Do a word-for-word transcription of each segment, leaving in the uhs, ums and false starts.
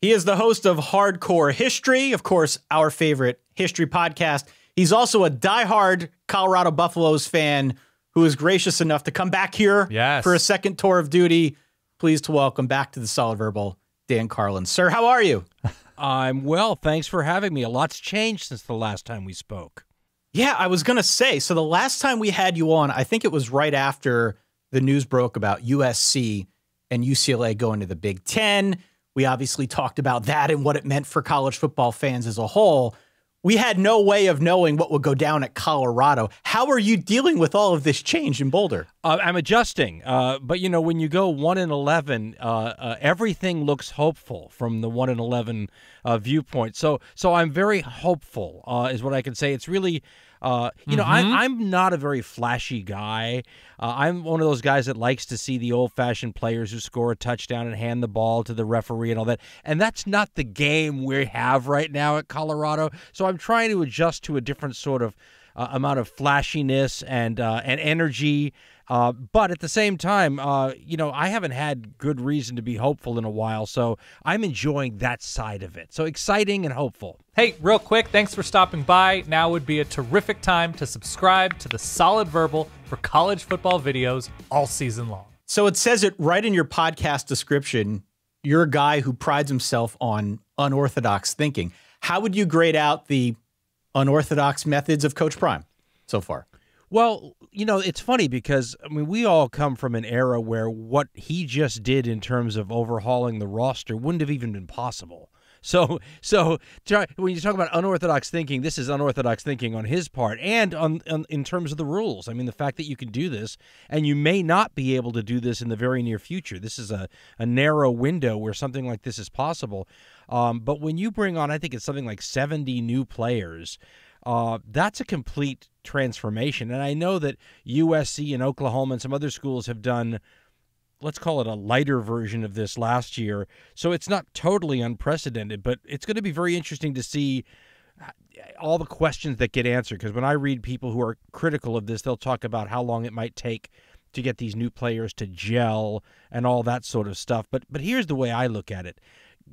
He is the host of Hardcore History, of course, our favorite history podcast. He's also a diehard Colorado Buffaloes fan who is gracious enough to come back here yes. for a second tour of duty. Pleased to welcome back to the Solid Verbal, Dan Carlin. Sir, how are you? I'm well. Thanks for having me. A lot's changed since the last time we spoke. Yeah, I was going to say, so the last time we had you on, I think it was right after the news broke about U S C and U C L A going to the Big Ten. We obviously talked about that and what it meant for college football fans as a whole. We had no way of knowing what would go down at Colorado. How are you dealing with all of this change in Boulder? Uh, I'm adjusting. Uh, but, you know, when you go one and eleven, uh, uh, everything looks hopeful from the one and eleven uh, viewpoint. So so I'm very hopeful uh, is what I can say. It's really... Uh, you know, mm-hmm. I, I'm not a very flashy guy. Uh, I'm one of those guys that likes to see the old-fashioned players who score a touchdown and hand the ball to the referee and all that. And that's not the game we have right now at Colorado. So I'm trying to adjust to a different sort of uh, amount of flashiness and uh, and energy. Uh, but at the same time, uh, you know, I haven't had good reason to be hopeful in a while, so I'm enjoying that side of it. So exciting and hopeful. Hey, real quick, thanks for stopping by. Now would be a terrific time to subscribe to the Solid Verbal for college football videos all season long. So it says it right in your podcast description. You're a guy who prides himself on unorthodox thinking. How would you grade out the unorthodox methods of Coach Prime so far? Well, you know, it's funny because, I mean, we all come from an era where what he just did in terms of overhauling the roster wouldn't have even been possible. So so when you talk about unorthodox thinking, this is unorthodox thinking on his part and on, on in terms of the rules. I mean, the fact that you can do this and you may not be able to do this in the very near future. This is a, a narrow window where something like this is possible. Um, but when you bring on, I think it's something like seventy new players, uh, that's a complete transformation. And I know that U S C and Oklahoma and some other schools have done, let's call it a lighter version of this last year. So it's not totally unprecedented, but it's going to be very interesting to see all the questions that get answered. Because when I read people who are critical of this, they'll talk about how long it might take to get these new players to gel and all that sort of stuff. But but here's the way I look at it.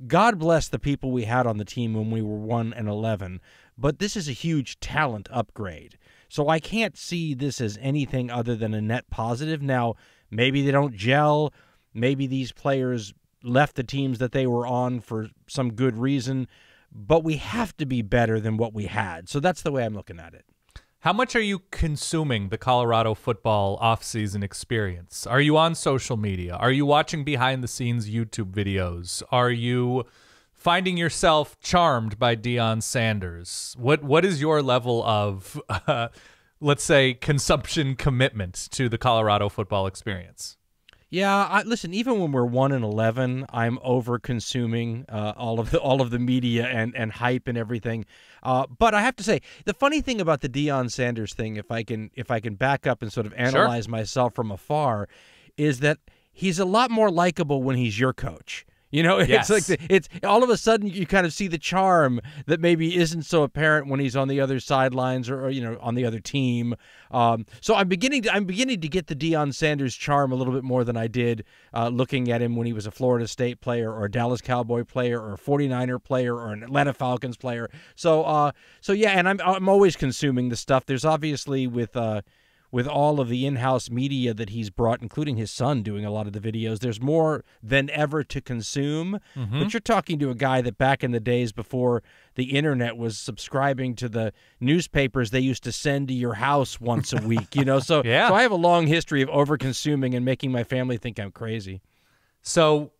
God bless the people we had on the team when we were one and eleven, but this is a huge talent upgrade. So I can't see this as anything other than a net positive. Now, maybe they don't gel. Maybe these players left the teams that they were on for some good reason. But we have to be better than what we had. So that's the way I'm looking at it. How much are you consuming the Colorado football offseason experience? Are you on social media? Are you watching behind-the-scenes YouTube videos? Are you finding yourself charmed by Deion Sanders? What What is your level of, uh, let's say, consumption commitment to the Colorado football experience? Yeah, I, listen. Even when we're one and eleven, I'm over-consuming uh, all of the all of the media and and hype and everything. Uh, but I have to say, the funny thing about the Deion Sanders thing, if I can if I can back up and sort of analyze sure. myself from afar, is that he's a lot more likable when he's your coach. You know, it's yes. like the, it's all of a sudden you kind of see the charm that maybe isn't so apparent when he's on the other sidelines or, or you know, on the other team. Um, so I'm beginning to, I'm beginning to get the Deion Sanders charm a little bit more than I did uh, looking at him when he was a Florida State player or a Dallas Cowboy player or a forty-niner player or an Atlanta Falcons player. So uh, so yeah, and I'm I'm always consuming the stuff. There's obviously with. Uh, with all of the in-house media that he's brought, including his son doing a lot of the videos, there's more than ever to consume. Mm-hmm. But you're talking to a guy that back in the days before the internet was subscribing to the newspapers they used to send to your house once a week, you know? So, yeah. so I have a long history of over-consuming and making my family think I'm crazy. So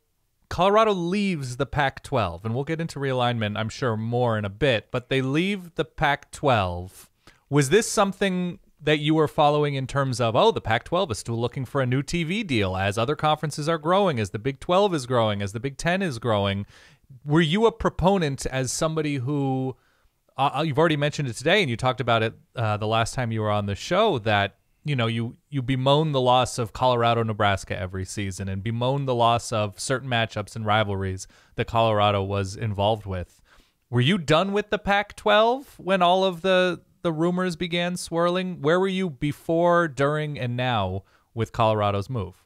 Colorado leaves the Pac twelve, and we'll get into realignment, I'm sure, more in a bit, but they leave the Pac twelve. Was this something that you were following in terms of, oh, the Pac twelve is still looking for a new T V deal as other conferences are growing, as the Big twelve is growing, as the Big ten is growing? Were you a proponent as somebody who, uh, you've already mentioned it today, and you talked about it uh, the last time you were on the show, that you know you, you bemoan the loss of Colorado, Nebraska every season and bemoan the loss of certain matchups and rivalries that Colorado was involved with. Were you done with the Pac twelve when all of the the rumors began swirling? Where were you before, during, and now with Colorado's move?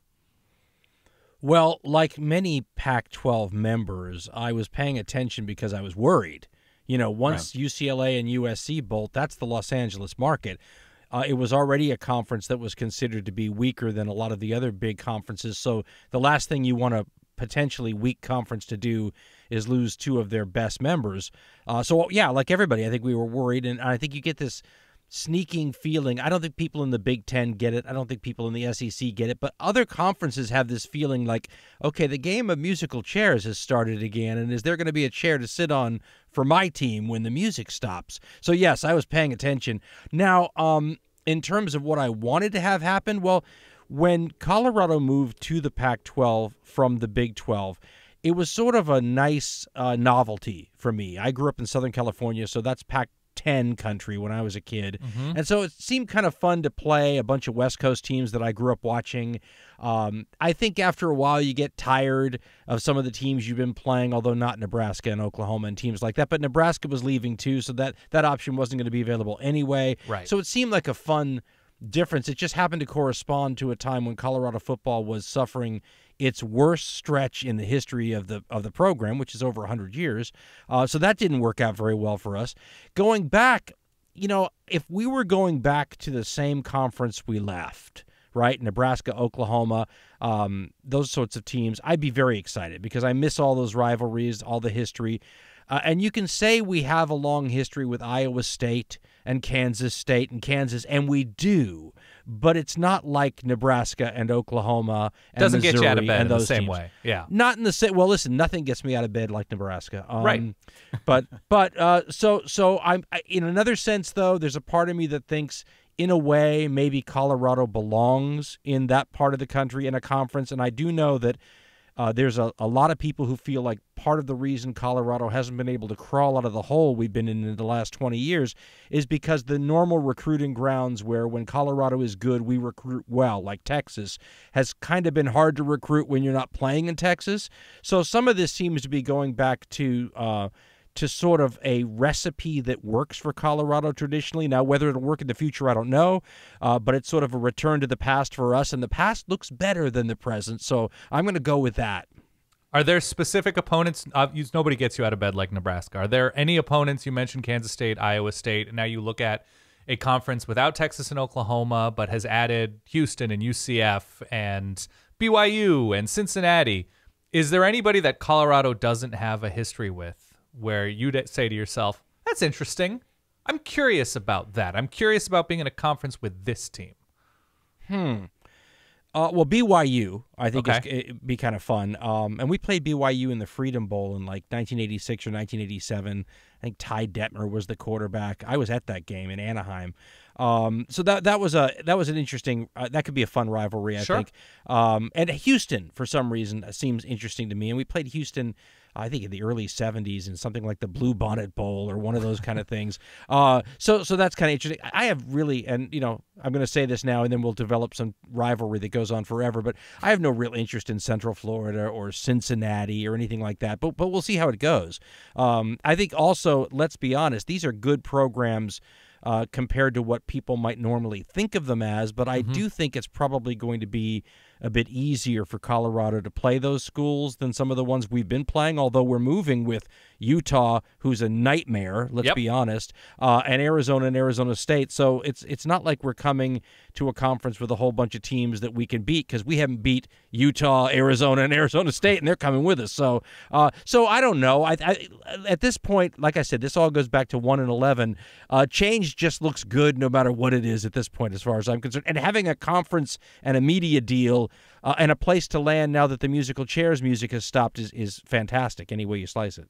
Well, like many Pac twelve members, I was paying attention because I was worried. You know, once right. U C L A and U S C bolt, that's the Los Angeles market. Uh, it was already a conference that was considered to be weaker than a lot of the other big conferences. So the last thing you want a potentially weak conference to do is lose two of their best members. Uh, so, yeah, like everybody, I think we were worried. And I think you get this sneaking feeling. I don't think people in the Big Ten get it. I don't think people in the S E C get it. But other conferences have this feeling like, okay, the game of musical chairs has started again. And is there going to be a chair to sit on for my team when the music stops? So, yes, I was paying attention. Now, um, in terms of what I wanted to have happen, well, when Colorado moved to the Pac twelve from the Big twelve, it was sort of a nice uh, novelty for me. I grew up in Southern California, so that's Pac ten country when I was a kid. Mm-hmm. And so it seemed kind of fun to play a bunch of West Coast teams that I grew up watching. Um, I think after a while you get tired of some of the teams you've been playing, although not Nebraska and Oklahoma and teams like that. But Nebraska was leaving too, so that, that option wasn't going to be available anyway. Right. So it seemed like a fun difference. It just happened to correspond to a time when Colorado football was suffering its worst stretch in the history of the of the program, which is over one hundred years. Uh, so that didn't work out very well for us. Going back, you know, if we were going back to the same conference we left, right, Nebraska, Oklahoma, um, those sorts of teams, I'd be very excited because I miss all those rivalries, all the history. Uh, and you can say we have a long history with Iowa State and Kansas State and Kansas, and we do, but it's not like Nebraska and Oklahoma and Doesn't Missouri get you out of bed in the same teams. way. Yeah. Not in the same well, listen, nothing gets me out of bed like Nebraska. Um, right. but but uh, so so I'm I, in another sense though, there's a part of me that thinks in a way maybe Colorado belongs in that part of the country in a conference, and I do know that Uh, there's a, a lot of people who feel like part of the reason Colorado hasn't been able to crawl out of the hole we've been in in the last twenty years is because the normal recruiting grounds where when Colorado is good, we recruit well, like Texas, has kind of been hard to recruit when you're not playing in Texas. So some of this seems to be going back to uh, to sort of a recipe that works for Colorado traditionally. Now, whether it'll work in the future, I don't know, uh, but it's sort of a return to the past for us, and the past looks better than the present, so I'm going to go with that. Are there specific opponents? Uh, you, nobody gets you out of bed like Nebraska. Are there any opponents? You mentioned Kansas State, Iowa State, and now you look at a conference without Texas and Oklahoma, but has added Houston and U C F and B Y U and Cincinnati. Is there anybody that Colorado doesn't have a history with where you'd say to yourself, that's interesting. I'm curious about that. I'm curious about being in a conference with this team. Hmm. Uh, well, B Y U, I think okay. is, it'd be kind of fun. Um, and we played B Y U in the Freedom Bowl in like nineteen eighty-six or nineteen eighty-seven. I think Ty Detmer was the quarterback. I was at that game in Anaheim. Um, so that that was a that was an interesting uh, that could be a fun rivalry, I sure. think. Um, and Houston, for some reason, seems interesting to me. And we played Houston, I think, in the early seventies in something like the Blue Bonnet Bowl or one of those kind of things. Uh, so so that's kind of interesting. I have really, and, you know, I'm going to say this now and then we'll develop some rivalry that goes on forever, but I have no real interest in Central Florida or Cincinnati or anything like that, but, but we'll see how it goes. Um, I think also, let's be honest, these are good programs uh, compared to what people might normally think of them as, but I mm-hmm. do think it's probably going to be a bit easier for Colorado to play those schools than some of the ones we've been playing, although we're moving with Utah, who's a nightmare, let's yep. be honest, uh, and Arizona and Arizona State. So it's it's not like we're coming to a conference with a whole bunch of teams that we can beat because we haven't beat Utah, Arizona, and Arizona State, and they're coming with us. So uh, so I don't know. I, I, at this point, like I said, this all goes back to one and eleven. Uh, change just looks good no matter what it is at this point as far as I'm concerned. And having a conference and a media deal Uh, and a place to land now that the musical chairs music has stopped is, is fantastic any way you slice it.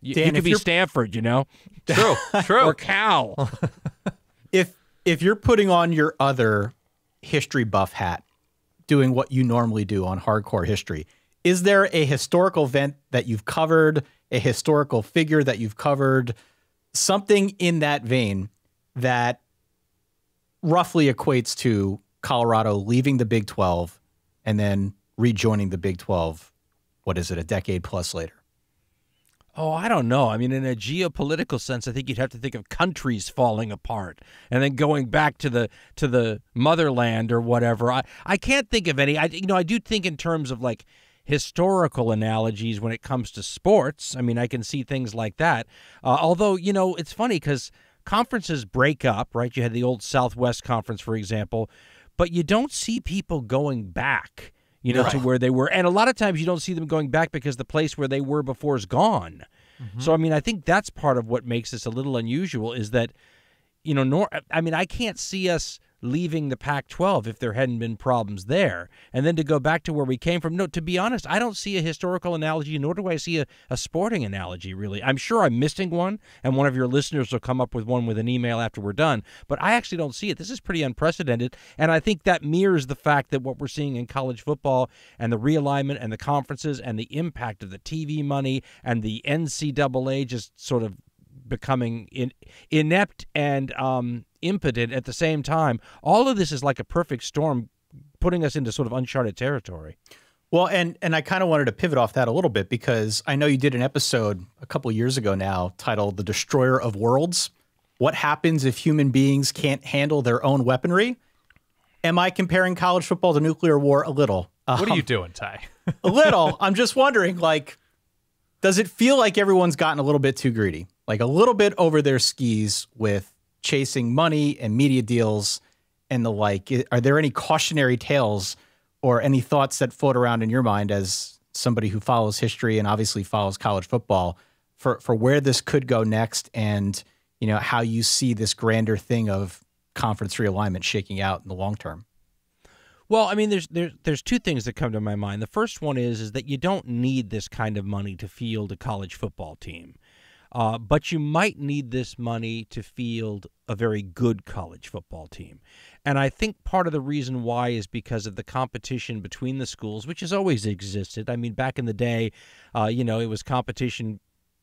You, Dan, you could be Stanford, you know? True, true. Or Cal. if, if you're putting on your other history buff hat, doing what you normally do on Hardcore History, is there a historical event that you've covered, a historical figure that you've covered, something in that vein that roughly equates to Colorado leaving the Big twelve and then rejoining the Big twelve, what is it, a decade plus later? Oh, I don't know. I mean, in a geopolitical sense, I think you'd have to think of countries falling apart and then going back to the to the motherland or whatever. I, I can't think of any. I you know, I do think in terms of like – historical analogies when it comes to sports. I mean, I can see things like that. Uh, although, you know, it's funny because conferences break up, right? You had the old Southwest Conference, for example, but you don't see people going back, you know, right. to where they were. And a lot of times you don't see them going back because the place where they were before is gone. Mm-hmm. So, I mean, I think that's part of what makes this a little unusual is that, you know, nor, I mean, I can't see us leaving the Pac twelve if there hadn't been problems there. And then to go back to where we came from, no, to be honest, I don't see a historical analogy, nor do I see a, a sporting analogy, really. I'm sure I'm missing one, and one of your listeners will come up with one with an email after we're done, but I actually don't see it. This is pretty unprecedented, and I think that mirrors the fact that what we're seeing in college football and the realignment and the conferences and the impact of the T V money and the N C double A just sort of becoming in, inept and um, impotent at the same time. All of this is like a perfect storm putting us into sort of uncharted territory. Well, and and I kind of wanted to pivot off that a little bit because I know you did an episode a couple of years ago now titled The Destroyer of Worlds. What happens if human beings can't handle their own weaponry? Am I comparing college football to nuclear war a little? Um, what are you doing, Ty? A little. I'm just wondering, like, does it feel like everyone's gotten a little bit too greedy? Like a little bit over their skis with chasing money and media deals and the like. Are there any cautionary tales or any thoughts that float around in your mind as somebody who follows history and obviously follows college football for, for where this could go next and, you know, how you see this grander thing of conference realignment shaking out in the long term? Well, I mean, there's, there's there's two things that come to my mind. The first one is, is that you don't need this kind of money to field a college football team. Uh, but you might need this money to field a very good college football team. And I think part of the reason why is because of the competition between the schools, which has always existed. I mean, back in the day, uh, you know, it was competition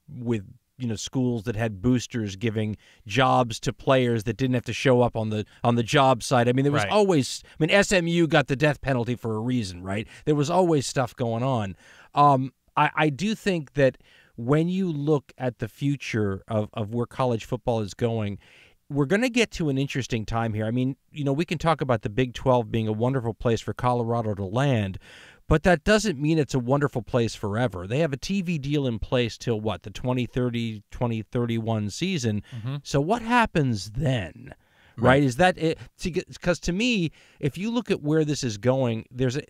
with, you know, schools that had boosters giving jobs to players that didn't have to show up on the on the job site. I mean, there was right. always, I mean, S M U got the death penalty for a reason, right? There was always stuff going on. Um, I, I do think that when you look at the future of, of where college football is going, we're going to get to an interesting time here. I mean, you know, we can talk about the Big twelve being a wonderful place for Colorado to land, but that doesn't mean it's a wonderful place forever. They have a T V deal in place till, what, the twenty thirty, twenty thirty-one season. Mm-hmm. So what happens then? Right? Right? Is that it? Because to me, if you look at where this is going, there's a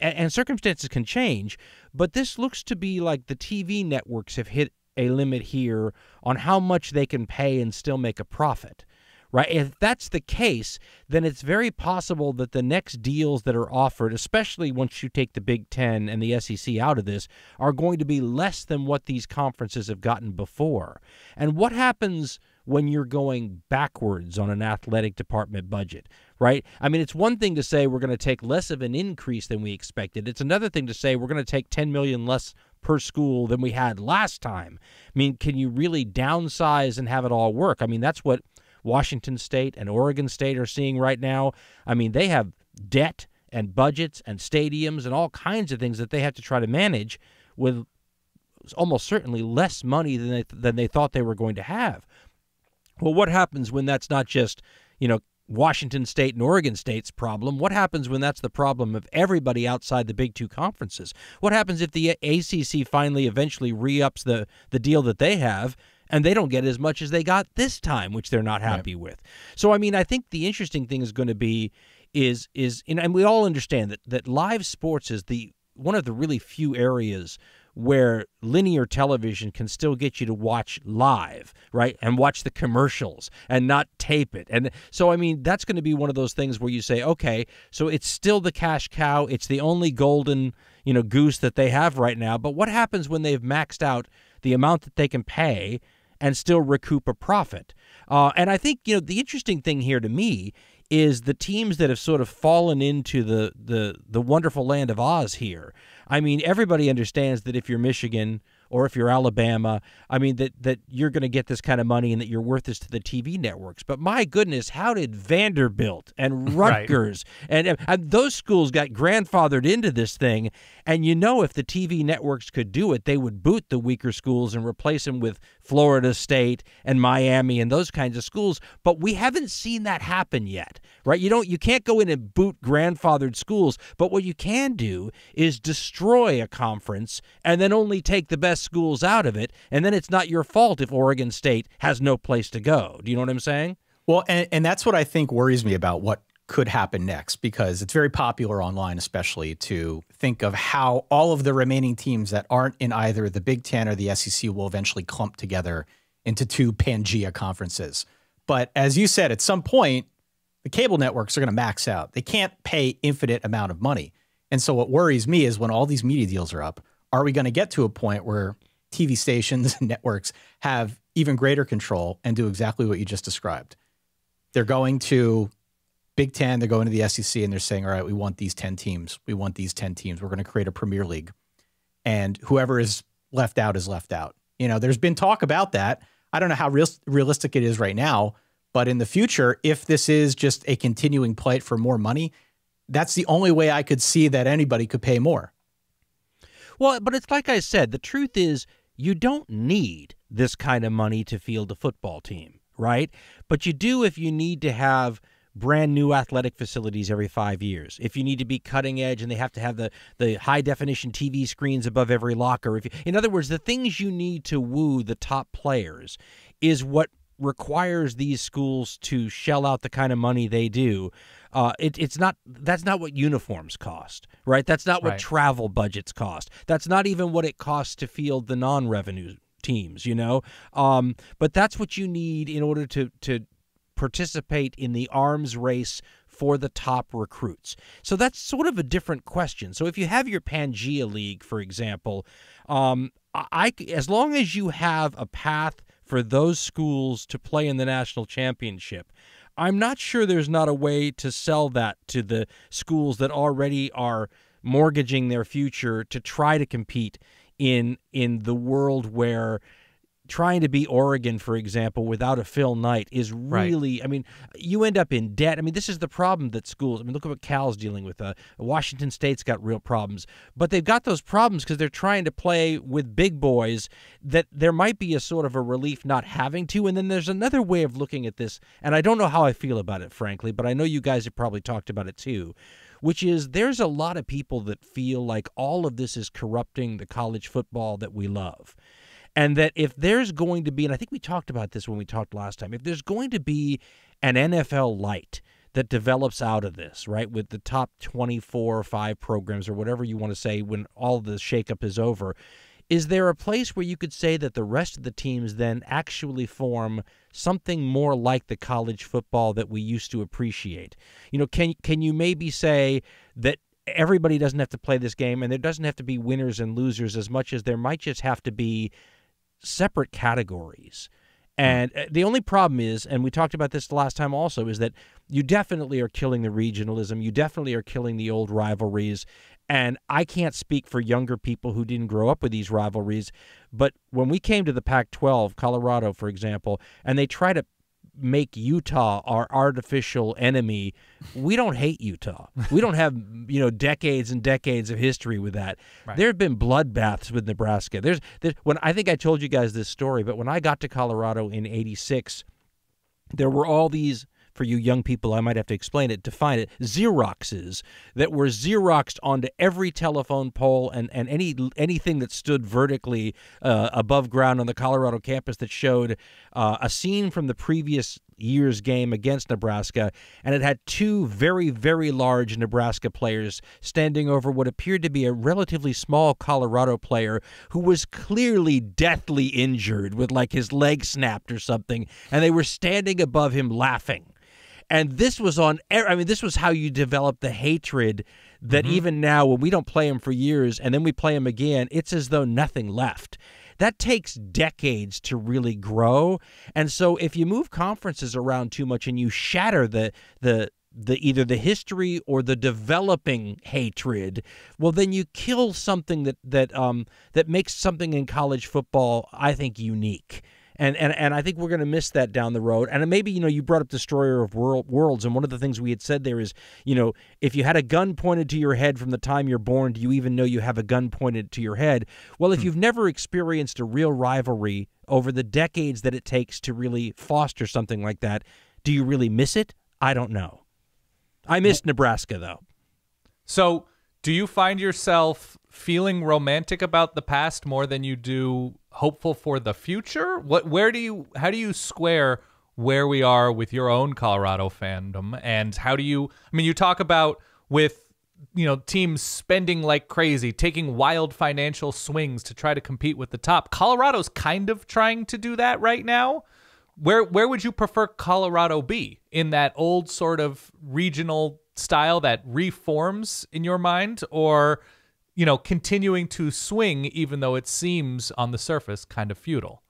and circumstances can change, but this looks to be like the T V networks have hit a limit here on how much they can pay and still make a profit, right? If that's the case, then it's very possible that the next deals that are offered, especially once you take the Big Ten and the S E C out of this, are going to be less than what these conferences have gotten before. And what happens when you're going backwards on an athletic department budget, right? I mean, it's one thing to say we're going to take less of an increase than we expected. It's another thing to say we're going to take ten million dollars less per school than we had last time. I mean, can you really downsize and have it all work? I mean, that's what Washington State and Oregon State are seeing right now. I mean, they have debt and budgets and stadiums and all kinds of things that they have to try to manage with almost certainly less money than they, than they thought they were going to have. Well, what happens when that's not just, you know, Washington State and Oregon State's problem? What happens when that's the problem of everybody outside the Big Two conferences? What happens if the A C C finally eventually re-ups the, the deal that they have and they don't get as much as they got this time, which they're not happy right. with? So, I mean, I think the interesting thing is going to be is, is and we all understand that, that live sports is the one of the really few areas where linear television can still get you to watch live, right, and watch the commercials and not tape it. And so, I mean, that's going to be one of those things where you say, okay, so it's still the cash cow. It's the only golden, you know, goose that they have right now. But what happens when they've maxed out the amount that they can pay and still recoup a profit? Uh, and I think, you know, the interesting thing here to me is the teams that have sort of fallen into the, the, the wonderful land of Oz here. I mean, everybody understands that if you're Michigan or if you're Alabama, I mean, that, that you're going to get this kind of money and that you're worth this to the T V networks. But my goodness, how did Vanderbilt and Rutgers right. and, and those schools got grandfathered into this thing? And you know, if the T V networks could do it, they would boot the weaker schools and replace them with Florida State and Miami and those kinds of schools. But we haven't seen that happen yet, right? You don't, you can't go in and boot grandfathered schools, but what you can do is destroy a conference and then only take the best schools out of it, and then it's not your fault if Oregon State has no place to go. Do you know what I'm saying? Well, and, and that's what I think worries me about what could happen next, because it's very popular online, especially, to think of how all of the remaining teams that aren't in either the Big Ten or the S E C will eventually clump together into two Pangea conferences. But as you said, at some point, the cable networks are going to max out. They can't pay infinite amount of money. And so what worries me is when all these media deals are up, are we going to get to a point where T V stations and networks have even greater control and do exactly what you just described? They're going to Big Ten, they're going to the S E C, and they're saying, all right, we want these ten teams. We want these ten teams. We're going to create a Premier League. And whoever is left out is left out. You know, there's been talk about that. I don't know how real, realistic it is right now, but in the future, if this is just a continuing plight for more money, that's the only way I could see that anybody could pay more. Well, but it's like I said, the truth is you don't need this kind of money to field a football team, right? But you do if you need to have brand new athletic facilities every five years. If you need to be cutting edge and they have to have the, the high definition T V screens above every locker. If you, in other words, the things you need to woo the top players is what requires these schools to shell out the kind of money they do. Uh, it, it's not, that's not what uniforms cost, right? That's not what right. travel budgets cost. That's not even what it costs to field the non-revenue teams, you know? Um, but that's what you need in order to, to, participate in the arms race for the top recruits. So that's sort of a different question. So if you have your Pangea League, for example, um, I, as long as you have a path for those schools to play in the national championship, I'm not sure there's not a way to sell that to the schools that already are mortgaging their future to try to compete in, in the world where trying to be Oregon, for example, without a Phil Knight is really, right. I mean, you end up in debt. I mean, this is the problem that schools, I mean, look at what Cal's dealing with. Uh, Washington State's got real problems. But they've got those problems because they're trying to play with big boys that there might be a sort of a relief not having to. And then there's another way of looking at this, and I don't know how I feel about it, frankly, but I know you guys have probably talked about it too, which is there's a lot of people that feel like all of this is corrupting the college football that we love. And that if there's going to be, and I think we talked about this when we talked last time, if there's going to be an N F L light that develops out of this, right, with the top twenty-four or five programs or whatever you want to say when all the shakeup is over, is there a place where you could say that the rest of the teams then actually form something more like the college football that we used to appreciate? You know, can, can you maybe say that everybody doesn't have to play this game and there doesn't have to be winners and losers as much as there might just have to be separate categories? And the only problem is, and we talked about this last time also, is that you definitely are killing the regionalism. You definitely are killing the old rivalries. And I can't speak for younger people who didn't grow up with these rivalries. But when we came to the Pac twelve, Colorado, for example, and they try to make Utah our artificial enemy, we don't hate Utah. We don't have, you know, decades and decades of history with that. Right. There have been bloodbaths with Nebraska. There's, there's when I think I told you guys this story, but when I got to Colorado in eighty-six, there were all these, for you young people, I might have to explain it, define it, Xeroxes that were Xeroxed onto every telephone pole and, and any anything that stood vertically uh, above ground on the Colorado campus that showed uh, a scene from the previous year's game against Nebraska, and it had two very, very large Nebraska players standing over what appeared to be a relatively small Colorado player who was clearly deathly injured with, like, his leg snapped or something, and they were standing above him laughing. And this was on, I mean, this was how you develop the hatred that mm-hmm. even now when we don't play them for years and then we play them again, it's as though nothing left. That takes decades to really grow. And so if you move conferences around too much and you shatter the, the, the either the history or the developing hatred, well, then you kill something that that um that makes something in college football, I think, unique. And, and and I think we're going to miss that down the road. And maybe, you know, you brought up Destroyer of World, Worlds, and one of the things we had said there is, you know, if you had a gun pointed to your head from the time you're born, do you even know you have a gun pointed to your head? Well, if hmm. you've never experienced a real rivalry over the decades that it takes to really foster something like that, do you really miss it? I don't know. I missed Nebraska, though. So do you find yourself feeling romantic about the past more than you do hopeful for the future? What, where do you, how do you square where we are with your own Colorado fandom? And how do you, I mean, you talk about with, you know, teams spending like crazy, taking wild financial swings to try to compete with the top. Colorado's kind of trying to do that right now. Where, where would you prefer Colorado be in that old sort of regional style that reforms in your mind, or, you know, continuing to swing, even though it seems on the surface kind of futile?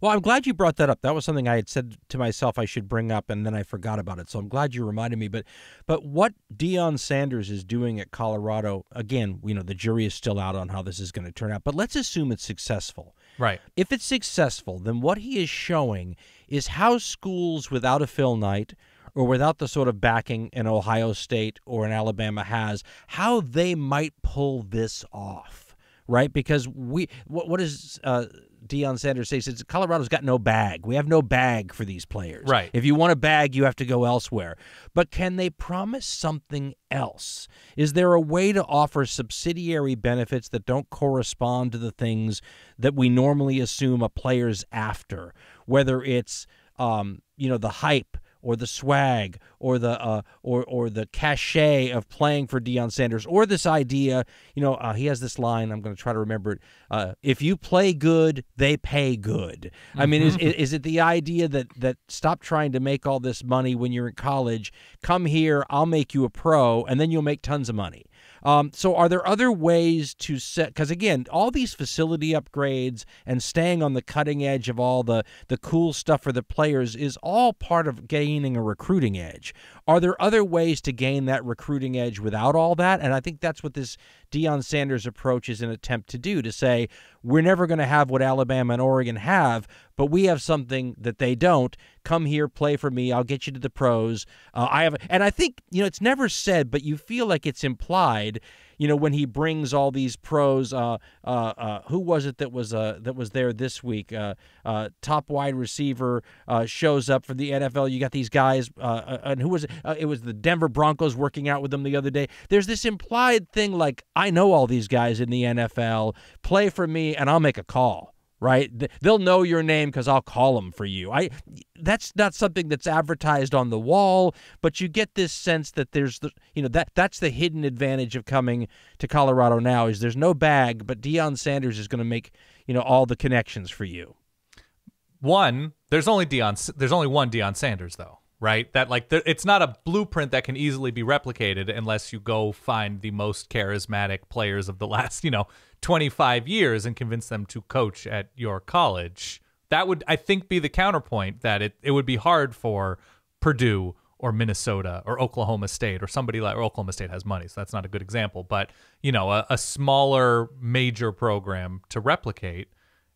Well, I'm glad you brought that up. That was something I had said to myself I should bring up, and then I forgot about it. So I'm glad you reminded me. But but what Deion Sanders is doing at Colorado, again, you know, the jury is still out on how this is going to turn out. But let's assume it's successful. Right. If it's successful, then what he is showing is how schools without a Phil Knight, or without the sort of backing an Ohio State or an Alabama has, how they might pull this off, right? Because we, what, what does uh, Deion Sanders say? He says, Colorado's got no bag. We have no bag for these players. Right. If you want a bag, you have to go elsewhere. But can they promise something else? Is there a way to offer subsidiary benefits that don't correspond to the things that we normally assume a player's after? Whether it's, um, you know, the hype, or the swag, or the uh, or or the cachet of playing for Deion Sanders, or this idea, you know, uh, he has this line. I'm going to try to remember it. Uh, if you play good, they pay good. Mm-hmm. I mean, is is it the idea that that stop trying to make all this money when you're in college? Come here, I'll make you a pro, and then you'll make tons of money. Um, so are there other ways to set, because again, all these facility upgrades and staying on the cutting edge of all the, the cool stuff for the players is all part of gaining a recruiting edge. Are there other ways to gain that recruiting edge without all that? And I think that's what this Deion Sanders approach is an attempt to do, to say, we're never going to have what Alabama and Oregon have, but we have something that they don't. Come here, play for me. I'll get you to the pros. Uh, I have, and I think, you know, it's never said, but you feel like it's implied. You know, when he brings all these pros, uh, uh, uh, who was it that was uh, that was there this week? Uh, uh, top wide receiver uh, shows up for the N F L. You got these guys, uh, and who was it? Uh, it was the Denver Broncos working out with them the other day. There's this implied thing like, I know all these guys in the N F L. Play for me, and I'll make a call. Right? They'll know your name because I'll call them for you. I, that's not something that's advertised on the wall, but you get this sense that there's the, you know, that that's the hidden advantage of coming to Colorado now, is there's no bag, but Deion Sanders is going to make, you know, all the connections for you. One, there's only Deion, there's only one Deion Sanders though, right? That like there, it's not a blueprint that can easily be replicated unless you go find the most charismatic players of the last, you know, twenty-five years and convince them to coach at your college. That would, I think, be the counterpoint, that it, it would be hard for Purdue or Minnesota or Oklahoma State or somebody like, or Oklahoma State has money, so that's not a good example, but, you know, a, a smaller major program to replicate.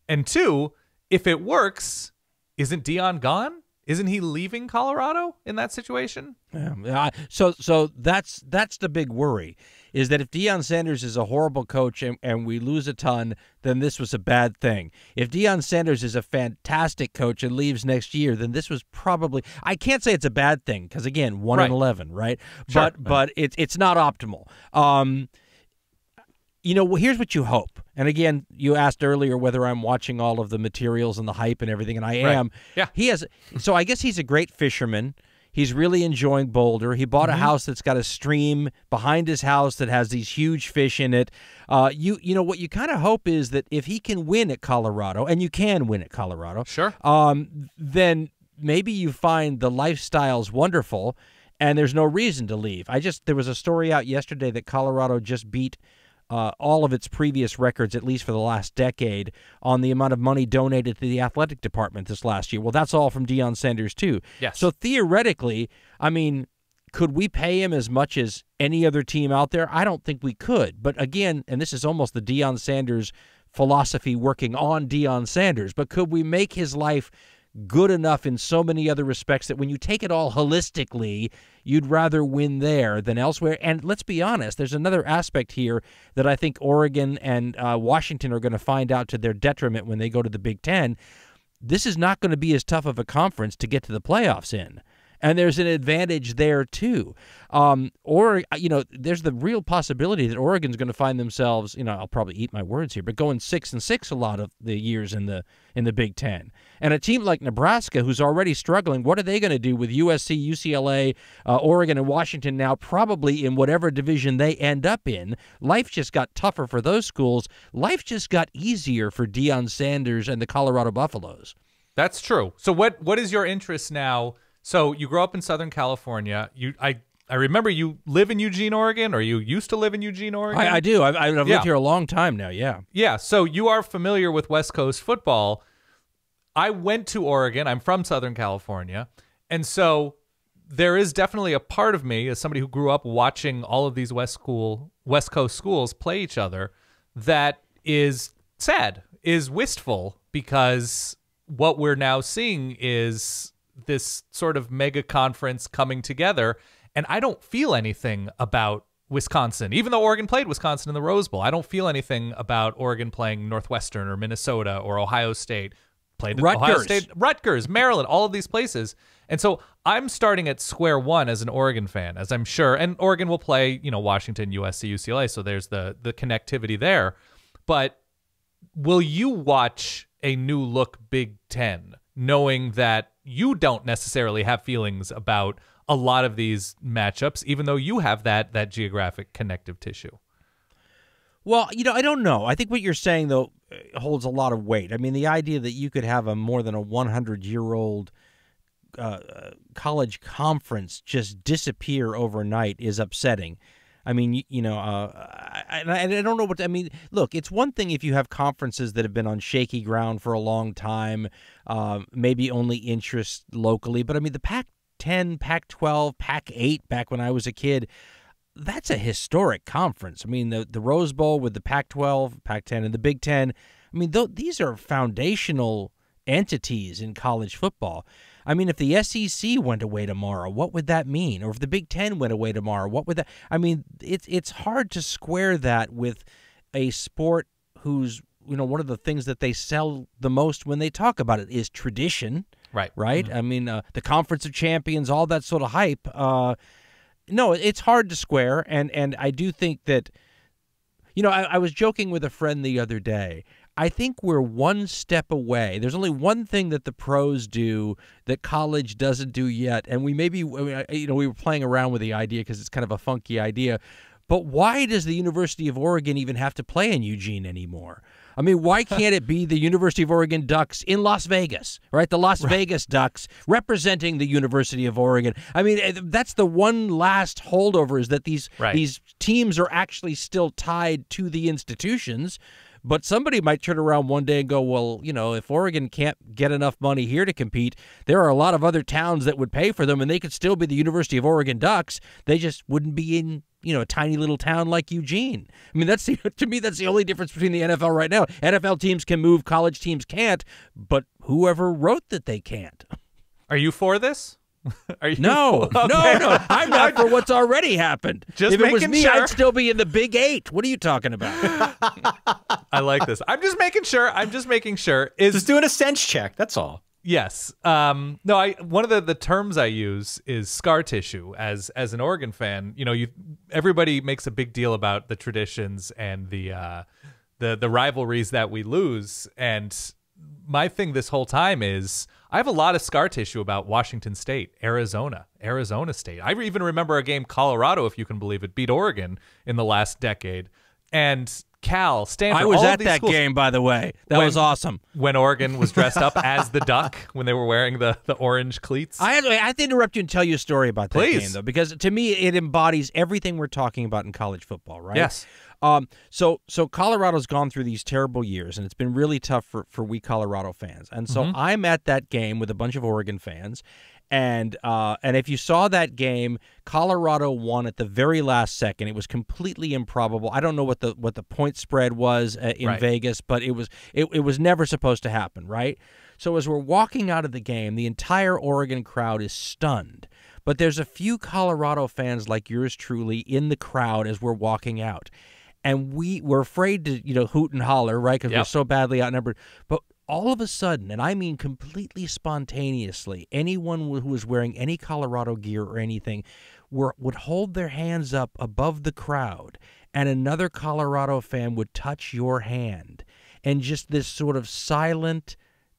And two, if it works, isn't Deion gone? Isn't he leaving Colorado in that situation? Yeah. So, so that's that's the big worry, is that if Deion Sanders is a horrible coach and, and we lose a ton, then this was a bad thing. If Deion Sanders is a fantastic coach and leaves next year, then this was probably, I can't say it's a bad thing because, again, one in eleven, right? Sure. But but it's it's not optimal. Um, you know, here's what you hope. And again, you asked earlier whether I'm watching all of the materials and the hype and everything, and I am. Right. Yeah. He has, so I guess he's a great fisherman. He's really enjoying Boulder. He bought mm-hmm. a house that's got a stream behind his house that has these huge fish in it. Uh, you you know, what you kind of hope is that if he can win at Colorado, and you can win at Colorado, sure, um, then maybe you find the lifestyle's wonderful, and there's no reason to leave. I just there was a story out yesterday that Colorado just beat Uh, all of its previous records, at least for the last decade, on the amount of money donated to the athletic department this last year. Well, that's all from Deion Sanders, too. Yes. So theoretically, I mean, Could we pay him as much as any other team out there? I don't think we could. But again, and this is almost the Deion Sanders philosophy working on Deion Sanders, but could we make his life good enough in so many other respects that when you take it all holistically, you'd rather win there than elsewhere? And let's be honest, there's another aspect here that I think Oregon and uh, Washington are going to find out to their detriment when they go to the Big Ten. This is not going to be as tough of a conference to get to the playoffs in. And there's an advantage there, too. Um, or, you know, there's the real possibility that Oregon's going to find themselves, you know, I'll probably eat my words here, but going six and six a lot of the years in the in the Big Ten. And a team like Nebraska, who's already struggling, what are they going to do with U S C, U C L A, uh, Oregon, and Washington now probably in whatever division they end up in? Life just got tougher for those schools. Life just got easier for Deion Sanders and the Colorado Buffaloes. That's true. So what what is your interest now? So you grow up in Southern California. You, I, I remember you live in Eugene, Oregon, or you used to live in Eugene, Oregon. I, I do. I've, I've lived yeah. here a long time now. Yeah. Yeah. So you are familiar with West Coast football. I went to Oregon. I'm from Southern California, and so there is definitely a part of me, as somebody who grew up watching all of these West school, West Coast schools play each other, that is sad, is wistful, because what we're now seeing is this sort of mega conference coming together, and I don't feel anything about Wisconsin, even though Oregon played Wisconsin in the Rose Bowl. I don't feel anything about Oregon playing Northwestern or Minnesota or Ohio State. Played Rutgers. Ohio State, Rutgers, Maryland, all of these places. And so I'm starting at square one as an Oregon fan, as I'm sure, and Oregon will play, you know, Washington, U S C, U C L A, so there's the the connectivity there. But will you watch a new look Big Ten, knowing that you don't necessarily have feelings about a lot of these matchups, even though you have that that geographic connective tissue? Well, you know, I don't know. I think what you're saying, though, holds a lot of weight. I mean, the idea that you could have a more than a hundred-year-old uh, college conference just disappear overnight is upsetting. I mean, you, you know, uh, I, I, I don't know what, I mean, look, it's one thing if you have conferences that have been on shaky ground for a long time, uh, maybe only interest locally, but I mean, the Pac ten, Pac twelve, Pac eight, back when I was a kid, that's a historic conference. I mean, the, the Rose Bowl with the Pac twelve, Pac ten, and the Big Ten, I mean, th these are foundational entities in college football. I mean, if the S E C went away tomorrow, what would that mean? Or if the Big Ten went away tomorrow, what would that... I mean, it's it's hard to square that with a sport who's, you know, one of the things that they sell the most when they talk about it is tradition. Right. Right? Mm-hmm. I mean, uh, the Conference of Champions, all that sort of hype. Uh, no, it's hard to square, and, and I do think that... You know, I, I was joking with a friend the other day. I think we're one step away. There's only one thing that the pros do that college doesn't do yet, and we maybe, you know, we were playing around with the idea because it's kind of a funky idea, but why does the University of Oregon even have to play in Eugene anymore? I mean, why can't it be the University of Oregon Ducks in Las Vegas, right? The Las right. Vegas Ducks representing the University of Oregon. I mean, that's the one last holdover, is that these right. these teams are actually still tied to the institutions. But somebody might turn around one day and go, well, you know, if Oregon can't get enough money here to compete, there are a lot of other towns that would pay for them, and they could still be the University of Oregon Ducks. They just wouldn't be in, you know, a tiny little town like Eugene. I mean, that's the, to me, that's the only difference between the N F L right now. N F L teams can move, college teams can't, but whoever wrote that they can't. Are you for this? Are you no, okay. no, no. I'm not for what's already happened. Just if it was me, sure. I'd still be in the Big Eight. What are you talking about? I like this. I'm just making sure. I'm just making sure. Is just doing a sense check. That's all. Yes. Um, no. I one of the the terms I use is scar tissue. As as an Oregon fan, you know, you everybody makes a big deal about the traditions and the uh, the the rivalries that we lose. And my thing this whole time is, I have a lot of scar tissue about Washington State, Arizona, Arizona State. I even remember a game Colorado, if you can believe it, beat Oregon in the last decade. And Cal, Stanford. I was all at that schools. game, by the way. That when, was awesome. When Oregon was dressed up as the Duck, when they were wearing the, the orange cleats. I had, I had to interrupt you and tell you a story about that Please. game, though, because to me it embodies everything we're talking about in college football, right? Yes. Um, so so Colorado's gone through these terrible years, and it's been really tough for, for we Colorado fans. And so mm-hmm. I'm at that game with a bunch of Oregon fans, And uh, and if you saw that game, Colorado won at the very last second. It was completely improbable. I don't know what the what the point spread was uh, in right. Vegas, but it was it, it was never supposed to happen, right? So as we're walking out of the game, the entire Oregon crowd is stunned. But there's a few Colorado fans like yours truly in the crowd as we're walking out. And we were afraid to, you know, hoot and holler, right? Because yep. we're so badly outnumbered. But all of a sudden, and I mean completely spontaneously, anyone who was wearing any Colorado gear or anything were, would hold their hands up above the crowd, and another Colorado fan would touch your hand. And just this sort of silent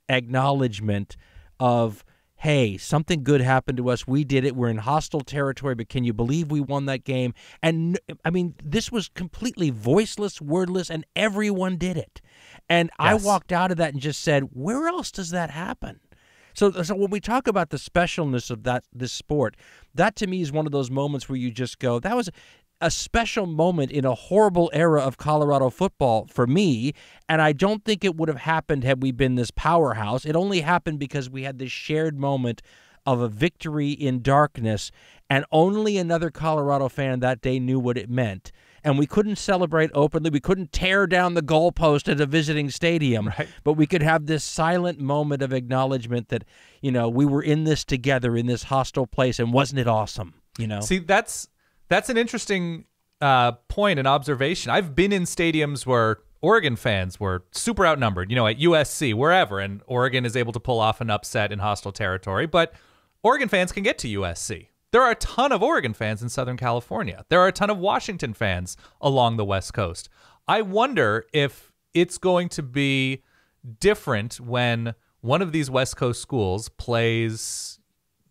acknowledgement of, hey, something good happened to us. We did it. We're in hostile territory, but can you believe we won that game? And, I mean, this was completely voiceless, wordless, and everyone did it. And yes. I walked out of that and just said, where else does that happen? So, so when we talk about the specialness of that this sport, that to me is one of those moments where you just go, that was a special moment in a horrible era of Colorado football for me, and I don't think it would have happened had we been this powerhouse. It only happened because we had this shared moment of a victory in darkness, and only another Colorado fan that day knew what it meant. And we couldn't celebrate openly. We couldn't tear down the goalpost at a visiting stadium. Right. But we could have this silent moment of acknowledgement that, you know, we were in this together in this hostile place, and wasn't it awesome? You know? See, that's... That's an interesting uh, point and observation. I've been in stadiums where Oregon fans were super outnumbered, you know, at U S C, wherever, and Oregon is able to pull off an upset in hostile territory, but Oregon fans can get to U S C. There are a ton of Oregon fans in Southern California. There are a ton of Washington fans along the West Coast. I wonder if it's going to be different when one of these West Coast schools plays...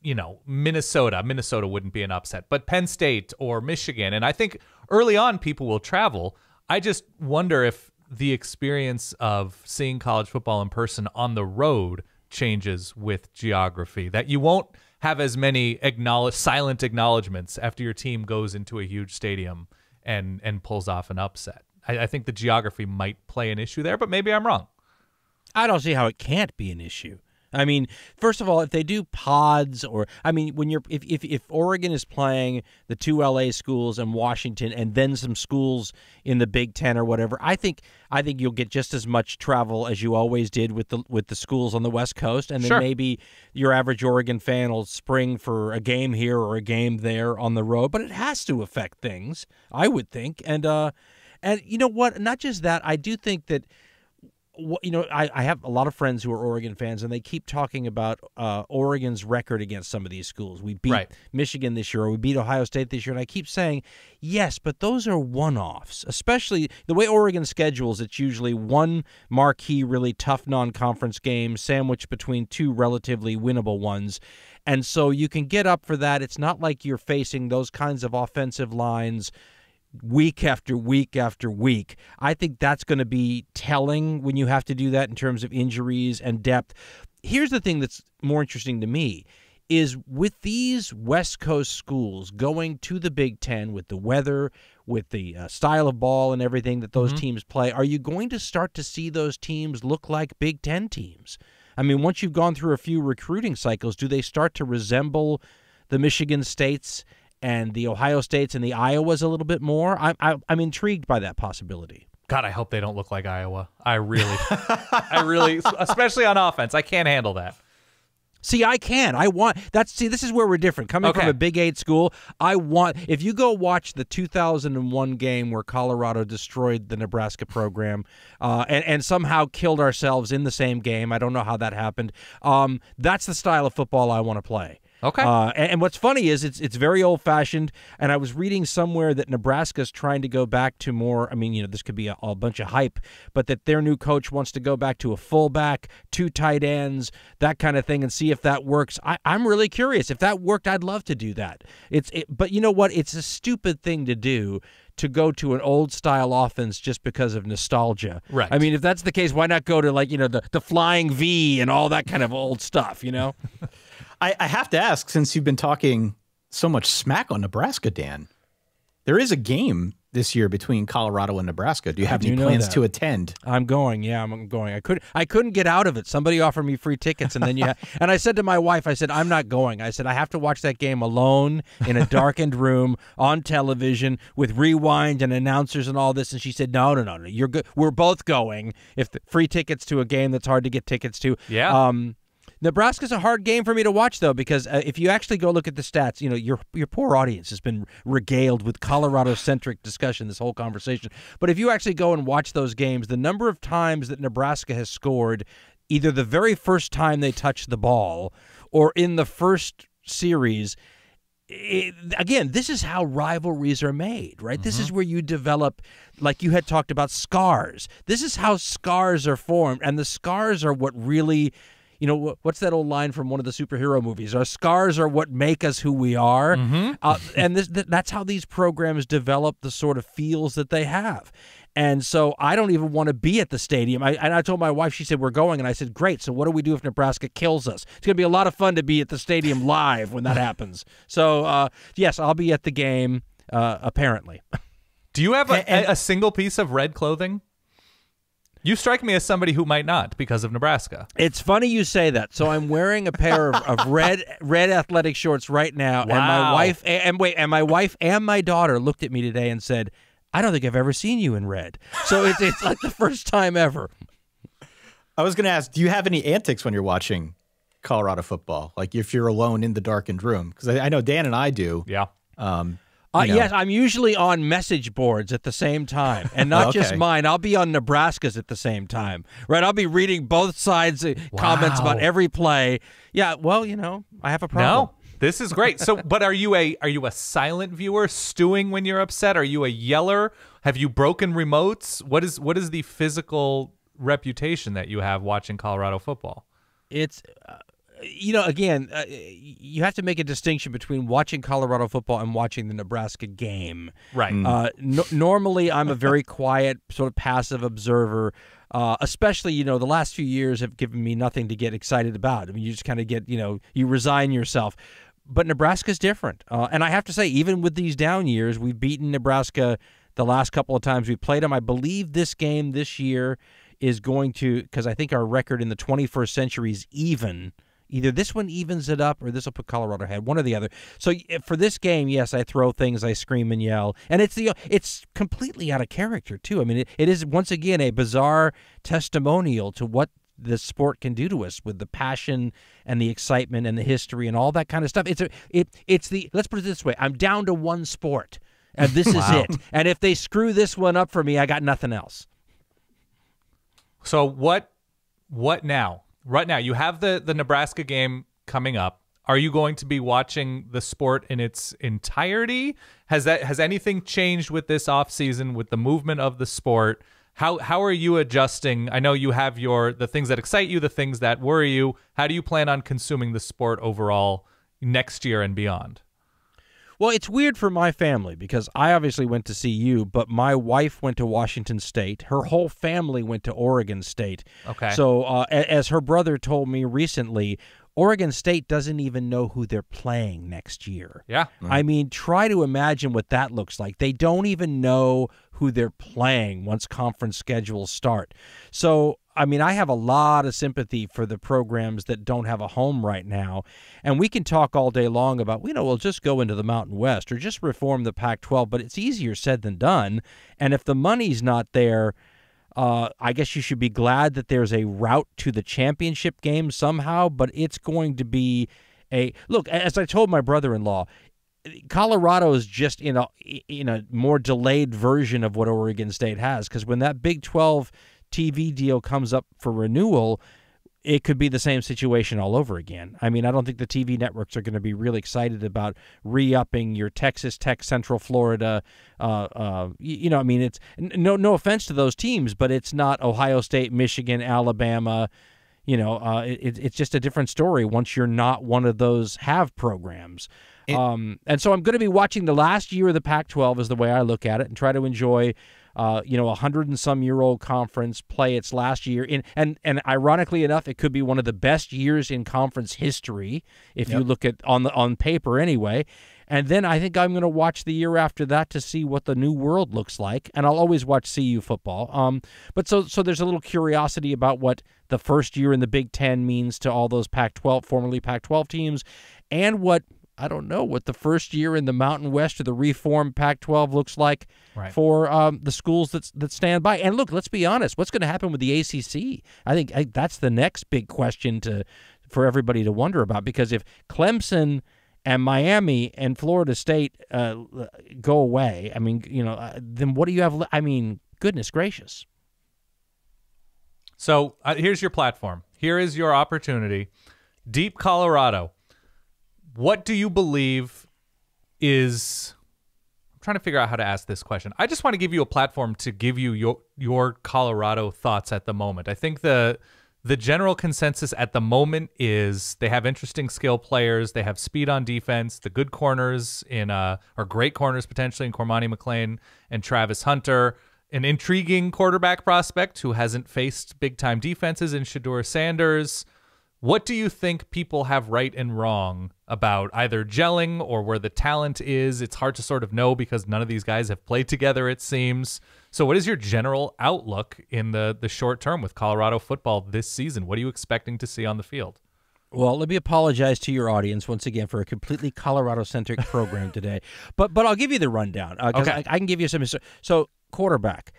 you know, Minnesota, Minnesota wouldn't be an upset, but Penn State or Michigan. And I think early on people will travel. I just wonder if the experience of seeing college football in person on the road changes with geography, that you won't have as many acknowledge, silent acknowledgements after your team goes into a huge stadium and, and pulls off an upset. I, I think the geography might play an issue there, but maybe I'm wrong. I don't see how it can't be an issue. I mean, first of all, if they do pods or, I mean, when you're, if, if, if Oregon is playing the two L A schools and Washington and then some schools in the Big Ten or whatever, I think, I think you'll get just as much travel as you always did with the, with the schools on the West Coast. And then sure. maybe your average Oregon fan will spring for a game here or a game there on the road, but it has to affect things, I would think. And, uh, and you know what, not just that, I do think that, you know, I, I have a lot of friends who are Oregon fans, and they keep talking about uh, Oregon's record against some of these schools. We beat right. Michigan this year, or we beat Ohio State this year, and I keep saying, yes, but those are one-offs, especially the way Oregon schedules. It's usually one marquee, really tough non-conference game sandwiched between two relatively winnable ones. And so you can get up for that. It's not like you're facing those kinds of offensive lines week after week after week. I think that's going to be telling when you have to do that in terms of injuries and depth. Here's the thing that's more interesting to me is with these West Coast schools going to the Big Ten with the weather, with the uh, style of ball and everything that those mm-hmm. teams play, are you going to start to see those teams look like Big Ten teams? I mean, once you've gone through a few recruiting cycles, do they start to resemble the Michigan States and the Ohio States and the Iowas a little bit more? I, I, I'm intrigued by that possibility. God, I hope they don't look like Iowa. I really, I really, especially on offense, I can't handle that. See, I can. I want that's. See, this is where we're different. Coming okay. from a Big Eight school, I want. If you go watch the two thousand one game where Colorado destroyed the Nebraska program, uh, and and somehow killed ourselves in the same game, I don't know how that happened. Um, that's the style of football I want to play. Okay. Uh, and, and what's funny is it's it's very old-fashioned, and I was reading somewhere that Nebraska's trying to go back to more, I mean, you know, this could be a, a bunch of hype, but that their new coach wants to go back to a fullback, two tight ends, that kind of thing, and see if that works. I, I'm really curious. If that worked, I'd love to do that. It's it, But you know what? It's a stupid thing to do, to go to an old-style offense just because of nostalgia. Right. I mean, if that's the case, why not go to, like, you know, the, the flying V and all that kind of old stuff, you know? I have to ask, since you've been talking so much smack on Nebraska, Dan, there is a game this year between Colorado and Nebraska. Do you have I any plans to attend? I'm going. Yeah, I'm going. I could I couldn't get out of it. Somebody offered me free tickets, and then you ha and I said to my wife, I said, I'm not going. I said, I have to watch that game alone in a darkened room on television with rewind and announcers and all this. And she said, no, no, no, no. You're good. We're both going. If the free tickets to a game that's hard to get tickets to. Yeah. Um, Nebraska's a hard game for me to watch, though, because uh, if you actually go look at the stats, you know, your your poor audience has been regaled with Colorado-centric discussion this whole conversation. But if you actually go and watch those games, the number of times that Nebraska has scored, either the very first time they touch the ball or in the first series, it, again, this is how rivalries are made, right? Mm-hmm. This is where you develop, like you had talked about, scars. This is how scars are formed, and the scars are what really... You know, what's that old line from one of the superhero movies? Our scars are what make us who we are. Mm-hmm. uh, and this, th that's how these programs develop the sort of feels that they have. And so I don't even want to be at the stadium. I, and I told my wife, she said, we're going. And I said, great. So what do we do if Nebraska kills us? It's going to be a lot of fun to be at the stadium live when that happens. So, uh, yes, I'll be at the game, uh, apparently. Do you have a, and, and, a single piece of red clothing? You strike me as somebody who might not because of Nebraska. It's funny you say that. So I'm wearing a pair of, of red red athletic shorts right now. Wow. And my wife and wait, and my wife and my daughter looked at me today and said, "I don't think I've ever seen you in red." So it's it's like the first time ever. I was going to ask, do you have any antics when you're watching Colorado football? Like if you're alone in the darkened room, because I, I know Dan and I do. Yeah. Um, Uh, you know. Yes, I'm usually on message boards at the same time, and not okay. just mine. I'll be on Nebraska's at the same time, right? I'll be reading both sides' wow. comments about every play. Yeah, well, you know, I have a problem. No, this is great. So, but are you a are you a silent viewer, stewing when you're upset? Are you a yeller? Have you broken remotes? What is what is the physical reputation that you have watching Colorado football? It's. Uh, You know, again, uh, you have to make a distinction between watching Colorado football and watching the Nebraska game. Right. Mm. Uh, no, normally, I'm a very quiet, sort of passive observer. Uh, especially, you know, the last few years have given me nothing to get excited about. I mean, you just kind of get, you know, you resign yourself. But Nebraska's different. Uh, and I have to say, even with these down years, we've beaten Nebraska the last couple of times we played them. I believe this game this year is going to, because I think our record in the twenty-first century is even. Either this one evens it up or this will put Colorado ahead, one or the other. So for this game, yes, I throw things, I scream and yell. And it's the it's completely out of character, too. I mean, it, it is, once again, a bizarre testimonial to what this sport can do to us with the passion and the excitement and the history and all that kind of stuff. It's a, it it's the, let's put it this way, I'm down to one sport, and this wow. is it. And if they screw this one up for me, I got nothing else. So what what now? Right now, you have the, the Nebraska game coming up. Are you going to be watching the sport in its entirety? Has that has anything changed with this offseason, with the movement of the sport? How how are you adjusting? I know you have your the things that excite you, the things that worry you. How do you plan on consuming the sport overall next year and beyond? Well, it's weird for my family because I obviously went to see you, but my wife went to Washington State. Her whole family went to Oregon State. Okay. So uh, as her brother told me recently, Oregon State doesn't even know who they're playing next year. Yeah. Mm-hmm. I mean, try to imagine what that looks like. They don't even know who they're playing once conference schedules start. So, I mean, I have a lot of sympathy for the programs that don't have a home right now. And we can talk all day long about, you know, we'll just go into the Mountain West or just reform the Pac twelve, but it's easier said than done. And if the money's not there, uh, I guess you should be glad that there's a route to the championship game somehow, but it's going to be a... Look, as I told my brother-in-law, Colorado is just in a, in a more delayed version of what Oregon State has, because when that Big twelve... T V deal comes up for renewal, it could be the same situation all over again. I mean, I don't think the T V networks are going to be really excited about re-upping your Texas Tech, Central Florida. Uh, uh, you know, I mean, it's no no offense to those teams, but it's not Ohio State, Michigan, Alabama. You know, uh, it, it's just a different story once you're not one of those have programs. It, um, and so I'm going to be watching the last year of the Pac twelve is the way I look at it and try to enjoy Uh, you know, a hundred and some year old conference play its last year in, and and ironically enough, it could be one of the best years in conference history if yep. you look at on the on paper anyway. And then I think I'm going to watch the year after that to see what the new world looks like. And I'll always watch C U football. Um, but so so there's a little curiosity about what the first year in the Big Ten means to all those Pac twelve, formerly Pac twelve teams, and what, I don't know, what the first year in the Mountain West or the reformed Pac twelve looks like right. for um, the schools that, that stand by. And look, let's be honest, what's going to happen with the A C C? I think I, that's the next big question to for everybody to wonder about, because if Clemson and Miami and Florida State uh, go away, I mean, you know, uh, then what do you have? I mean, goodness gracious. So uh, here's your platform. Here is your opportunity. Deep Colorado. What do you believe is, I'm trying to figure out how to ask this question. I just want to give you a platform to give you your, your Colorado thoughts at the moment. I think the, the general consensus at the moment is they have interesting skill players. They have speed on defense, the good corners in, uh, or great corners potentially in Cormani McLean and Travis Hunter, an intriguing quarterback prospect who hasn't faced big time defenses in Shedeur Sanders. What do you think people have right and wrong about either gelling or where the talent is? It's hard to sort of know because none of these guys have played together, it seems. So what is your general outlook in the, the short term with Colorado football this season? What are you expecting to see on the field? Well, let me apologize to your audience once again for a completely Colorado-centric program today. But but I'll give you the rundown. Uh, okay. I, I can give you some. So quarterback.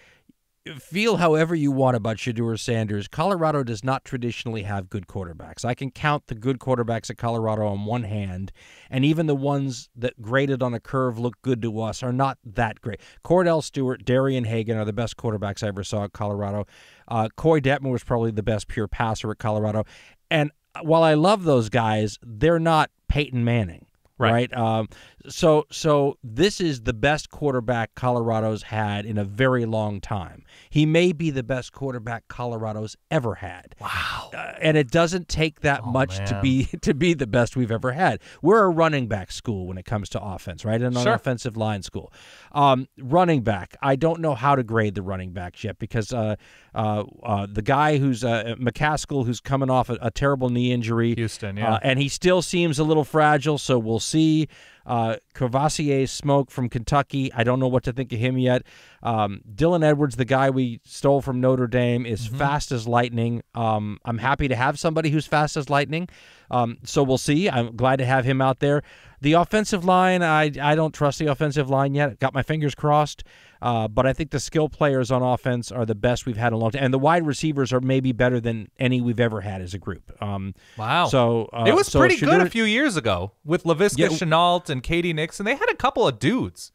Feel however you want about Shedeur Sanders. Colorado does not traditionally have good quarterbacks. I can count the good quarterbacks at Colorado on one hand, and even the ones that graded on a curve look good to us are not that great. Cordell Stewart, Darian Hagan are the best quarterbacks I ever saw at Colorado. Uh, Coy Detman was probably the best pure passer at Colorado. And while I love those guys, they're not Peyton Manning. Right. right? Um, so so this is the best quarterback Colorado's had in a very long time. He may be the best quarterback Colorado's ever had. Wow. Uh, and it doesn't take that oh, much man. to be to be the best we've ever had. We're a running back school when it comes to offense, right? And an sure. offensive line school. Um, running back. I don't know how to grade the running backs yet because uh, uh, uh, the guy who's uh, McCaskill, who's coming off a, a terrible knee injury. Houston, yeah. Uh, and he still seems a little fragile, so we'll see. see. Uh, Courvoisier Smoke from Kentucky. I don't know what to think of him yet. Um, Dylan Edwards, the guy we stole from Notre Dame, is mm-hmm. fast as lightning. Um, I'm happy to have somebody who's fast as lightning. Um, so we'll see. I'm glad to have him out there. The offensive line, I, I don't trust the offensive line yet. Got my fingers crossed. Uh, but I think the skill players on offense are the best we've had in a long time. And the wide receivers are maybe better than any we've ever had as a group. Um, wow. So uh, It was so pretty Shedeur, good a few years ago with LaVisca yeah, Chenault and Katie Nixon. They had a couple of dudes.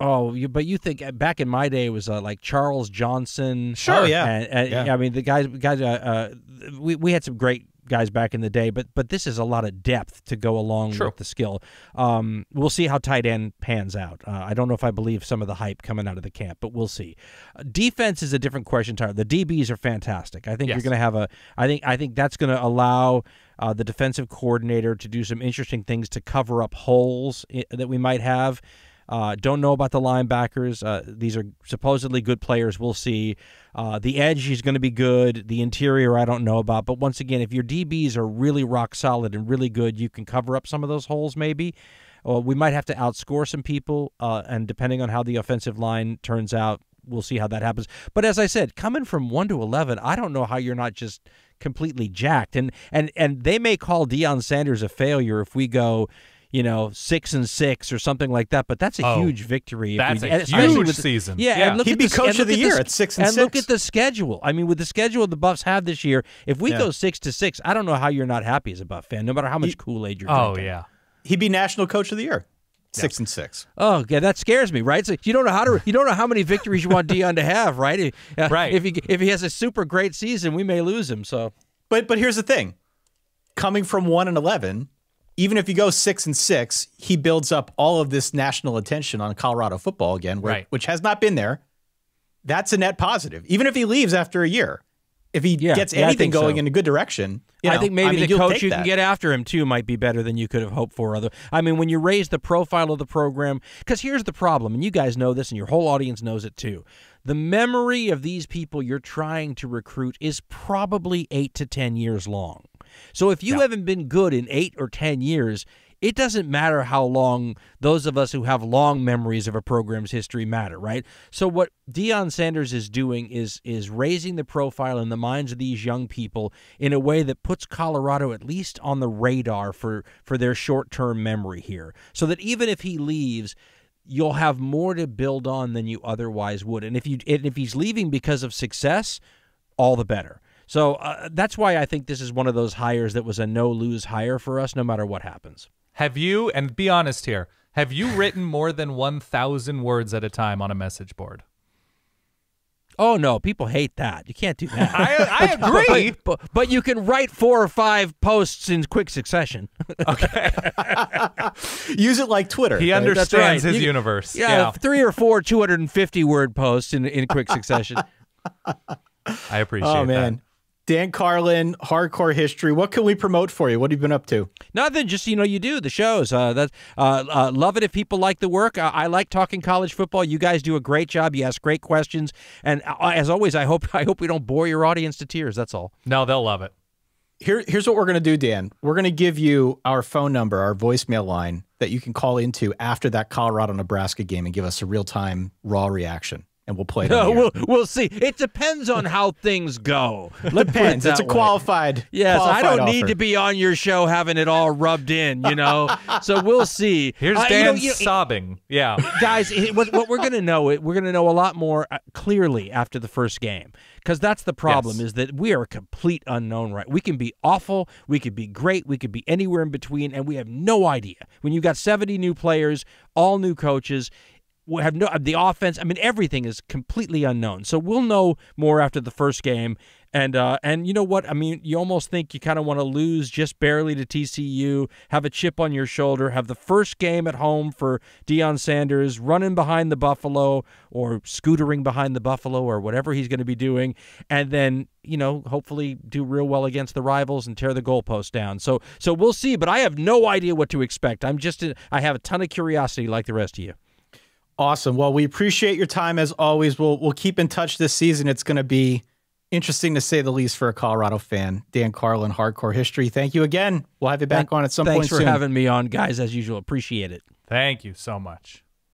Oh, but you think back in my day it was uh, like Charles Johnson. Sure, oh, yeah. And, and, yeah. I mean, the guys, guys uh, uh, we, we had some great guys back in the day, but but this is a lot of depth to go along True. with the skill. Um, we'll see how tight end pans out. Uh, I don't know if I believe some of the hype coming out of the camp, but we'll see. Uh, defense is a different question entirely. The D Bs are fantastic. I think yes. you're going to have a. I think I think that's going to allow uh, the defensive coordinator to do some interesting things to cover up holes i- that we might have. Uh, don't know about the linebackers. Uh, these are supposedly good players. We'll see. Uh, the edge is going to be good. The interior, I don't know about. But once again, if your D Bs are really rock solid and really good, you can cover up some of those holes maybe. Or we might have to outscore some people. Uh, and depending on how the offensive line turns out, we'll see how that happens. But as I said, coming from one to eleven, I don't know how you're not just completely jacked. And, and, and they may call Deion Sanders a failure if we go – you know, six and six or something like that, but that's a oh, huge victory. That's we, a huge the, season. Yeah, yeah. And look he'd at be the, coach of the year the, at six and, and six. And look at the schedule. I mean, with the schedule the Buffs have this year, if we yeah. go six to six, I don't know how you're not happy as a Buff fan, no matter how much he, Kool-Aid you're drinking. Oh yeah, he'd be national coach of the year. Six yeah. and six. Oh, yeah, that scares me, right? So you don't know how to, you don't know how many victories you want Deion to have, right? Uh, right. If he if he has a super great season, we may lose him. So, but but here's the thing, coming from one and eleven. Even if you go six and six, he builds up all of this national attention on Colorado football again, where, right. which has not been there. That's a net positive. Even if he leaves after a year, if he yeah, gets yeah, anything going so. in a good direction, you know, I think maybe I mean, the coach you that. can get after him too might be better than you could have hoped for. Other, I mean, when you raise the profile of the program, because here's the problem, and you guys know this, and your whole audience knows it too. The memory of these people you're trying to recruit is probably eight to ten years long. So if you no. haven't been good in eight or ten years, it doesn't matter how long those of us who have long memories of a program's history matter, right? So what Deion Sanders is doing is is raising the profile in the minds of these young people in a way that puts Colorado at least on the radar for, for their short-term memory here, so that even if he leaves, you'll have more to build on than you otherwise would. And if you and if he's leaving because of success, all the better. So uh, that's why I think this is one of those hires that was a no-lose hire for us, no matter what happens. Have you, and be honest here, have you written more than one thousand words at a time on a message board? Oh, no, people hate that. You can't do that. I, I agree. But, but, but you can write four or five posts in quick succession. Okay. Use it like Twitter. He right? understands right. his you, universe. Yeah, yeah, three or four two hundred fifty word posts in, in quick succession. I appreciate that. Oh, man. That. Dan Carlin, Hardcore History. What can we promote for you? What have you been up to? Nothing. Just, you know, you do the shows. Uh, that, uh, uh, love it if people like the work. Uh, I like talking college football. You guys do a great job. You ask great questions. And uh, as always, I hope I hope we don't bore your audience to tears. That's all. No, they'll love it. Here, here's what we're going to do, Dan. We're going to give you our phone number, our voicemail line that you can call into after that Colorado-Nebraska game and give us a real-time raw reaction. And we'll play it. No, we'll, we'll see. It depends on how things go. It depends. It's a qualified. Yes, qualified I don't offer. need to be on your show having it all rubbed in, you know. So we'll see. Here's uh, Dan you know, you know, sobbing. It, yeah, guys, it, what, what we're gonna know, it, we're gonna know a lot more uh, clearly after the first game, because that's the problem. Yes. Is that we are a complete unknown, right? We can be awful, we could be great, we could be anywhere in between, and we have no idea. When you've got seventy new players, all new coaches. We have no the offense. I mean, everything is completely unknown. So we'll know more after the first game. And uh, and you know what? I mean, you almost think you kind of want to lose just barely to T C U, have a chip on your shoulder, have the first game at home for Deion Sanders, running behind the Buffalo or scootering behind the Buffalo or whatever he's going to be doing, and then, you know, hopefully do real well against the rivals and tear the goalpost down. So so we'll see. But I have no idea what to expect. I'm just I have a ton of curiosity, like the rest of you. Awesome. Well, we appreciate your time as always. We'll we'll keep in touch this season. It's going to be interesting to say the least for a Colorado fan. Dan Carlin, Hardcore History. Thank you again. We'll have you back Thank, on at some point soon. Thanks for having me on, guys, as usual. Appreciate it. Thank you so much.